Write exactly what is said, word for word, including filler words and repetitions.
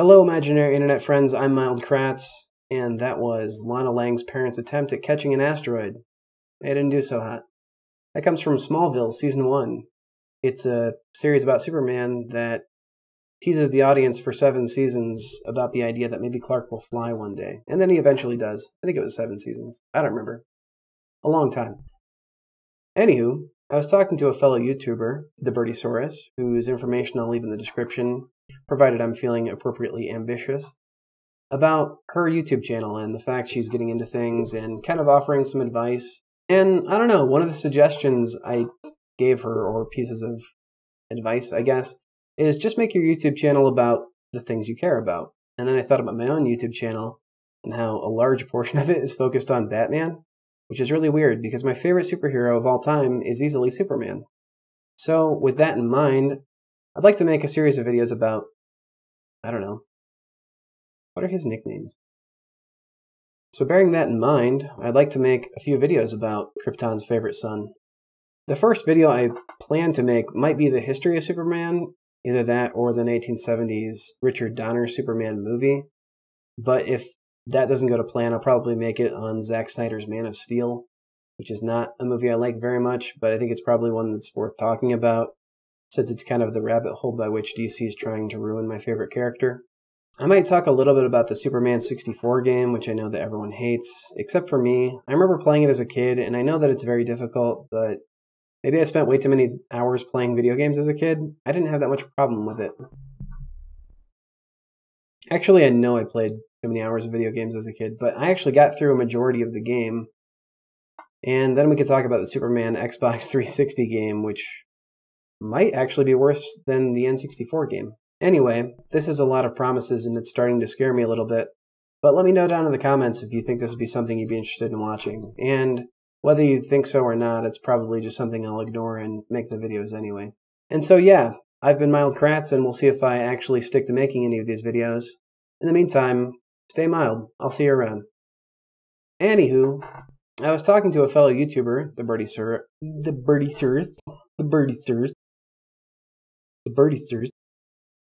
Hello, imaginary internet friends, I'm Mild Kratz, and that was Lana Lang's parents' attempt at catching an asteroid. They didn't do so hot. That comes from Smallville, Season one. It's a series about Superman that teases the audience for seven seasons about the idea that maybe Clark will fly one day. And then he eventually does. I think it was seven seasons. I don't remember. A long time. Anywho, I was talking to a fellow YouTuber, the Birdiesaurus, whose information I'll leave in the description, provided I'm feeling appropriately ambitious, about her YouTube channel and the fact she's getting into things and kind of offering some advice. And I don't know, one of the suggestions I gave her, or pieces of advice, I guess, is just make your YouTube channel about the things you care about. And then I thought about my own YouTube channel and how a large portion of it is focused on Batman, which is really weird because my favorite superhero of all time is easily Superman. So with that in mind, I'd like to make a series of videos about, I don't know, what are his nicknames? So bearing that in mind, I'd like to make a few videos about Krypton's favorite son. The first video I plan to make might be the history of Superman, either that or the nineteen seventies Richard Donner Superman movie, but if that doesn't go to plan, I'll probably make it on Zack Snyder's Man of Steel, which is not a movie I like very much, but I think it's probably one that's worth talking about, since it's kind of the rabbit hole by which D C is trying to ruin my favorite character. I might talk a little bit about the Superman sixty-four game, which I know that everyone hates, except for me. I remember playing it as a kid, and I know that it's very difficult, but maybe I spent way too many hours playing video games as a kid. I didn't have that much problem with it. Actually, I know I played too many hours of video games as a kid, but I actually got through a majority of the game. And then we could talk about the Superman Xbox three sixty game, which might actually be worse than the N sixty-four game. Anyway, this is a lot of promises and it's starting to scare me a little bit, but let me know down in the comments if you think this would be something you'd be interested in watching, and whether you think so or not, it's probably just something I'll ignore and make the videos anyway. And so yeah, I've been Mild Kratz, and we'll see if I actually stick to making any of these videos. In the meantime, stay mild. I'll see you around. Anywho, I was talking to a fellow YouTuber, the Birdiesaurus, the Birdiesaurus, the Birdiesaurus, the Birdiesaurus,